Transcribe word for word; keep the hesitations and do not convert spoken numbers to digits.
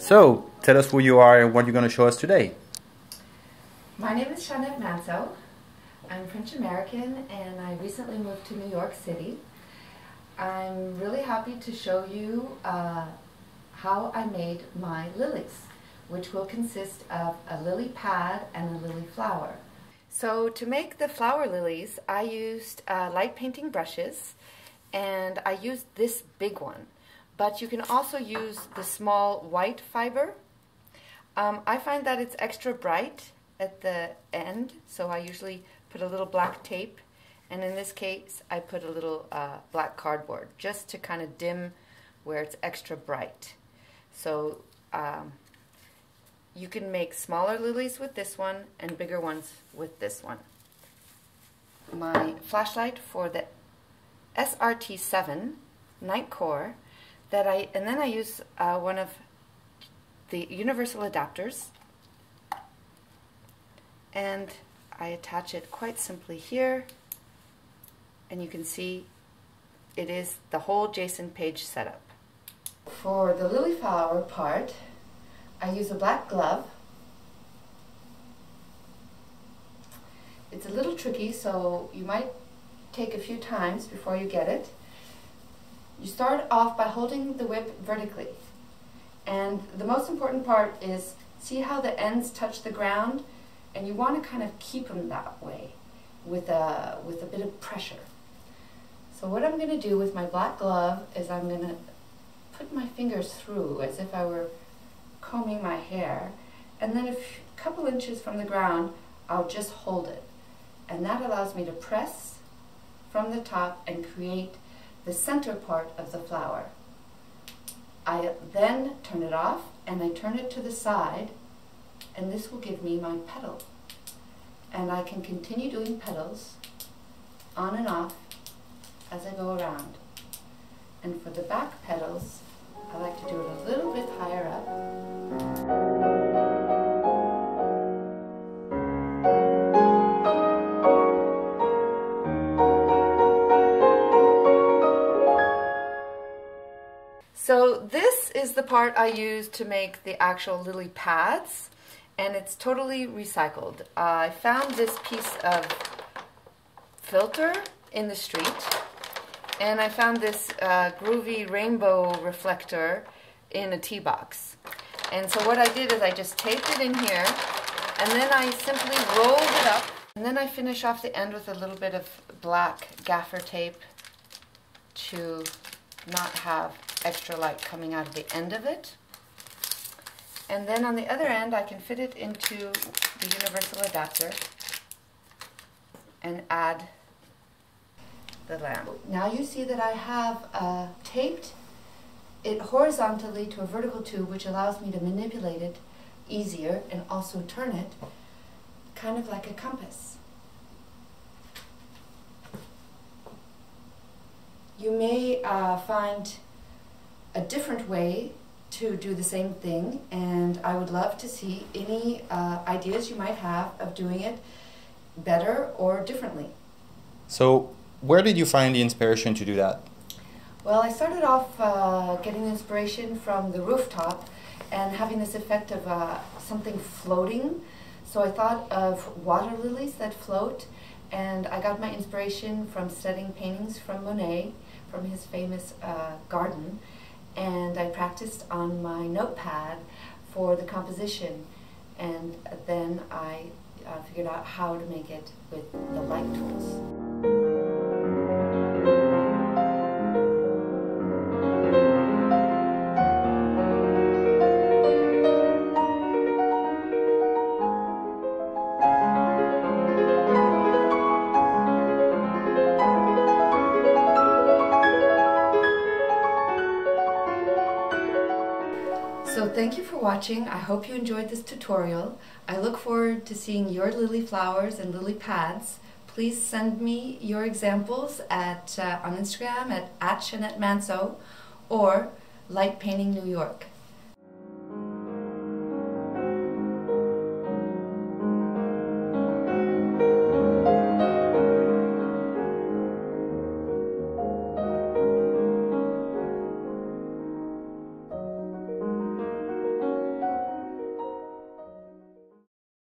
So, tell us who you are and what you're going to show us today. My name is Chanette Manso. I'm French American and I recently moved to New York City. I'm really happy to show you uh, how I made my lilies, which will consist of a lily pad and a lily flower. So to make the flower lilies, I used uh, light painting brushes, and I used this big one, but you can also use the small white fiber. Um, I find that it's extra bright at the end, so I usually put a little black tape, and in this case I put a little uh, black cardboard just to kind of dim where it's extra bright. So um, you can make smaller lilies with this one and bigger ones with this one. My flashlight for the S R T seven Nitecore that I and then I use uh, one of the universal adapters, and I attach it quite simply here, and you can see it is the whole Jason Page setup. For the lily flower part, I use a black glove. It's a little tricky, so you might take a few times before you get it. You start off by holding the whip vertically, and the most important part is see how the ends touch the ground, and you want to kind of keep them that way with a, with a bit of pressure. So what I'm going to do with my black glove is I'm going to put my fingers through as if I were combing my hair, and then a couple inches from the ground I'll just hold it, and that allows me to press from the top and create the center part of the flower. I then turn it off and I turn it to the side, and this will give me my petal, and I can continue doing petals on and off as I go around. And for the back petals, I like to do it a little bit higher up. So this is the part I use to make the actual lily pads, and it's totally recycled. Uh, I found this piece of filter in the street, and I found this uh, groovy rainbow reflector in a tea box. And so what I did is I just taped it in here, and then I simply rolled it up, and then I finish off the end with a little bit of black gaffer tape to not have extra light coming out of the end of it. And then on the other end I can fit it into the universal adapter and add the lamp. Now you see that I have uh, taped it horizontally to a vertical tube, which allows me to manipulate it easier and also turn it kind of like a compass. You may uh, find a different way to do the same thing, and I would love to see any uh, ideas you might have of doing it better or differently. So where did you find the inspiration to do that? Well, I started off uh, getting inspiration from the rooftop and having this effect of uh, something floating. So I thought of water lilies that float, and I got my inspiration from studying paintings from Monet, from his famous uh, garden. And I practiced on my notepad for the composition, and then I uh, figured out how to make it with the light tools. So thank you for watching. I hope you enjoyed this tutorial. I look forward to seeing your lily flowers and lily pads. Please send me your examples at, uh, on Instagram at, at Chanette Manso or Light Painting New York.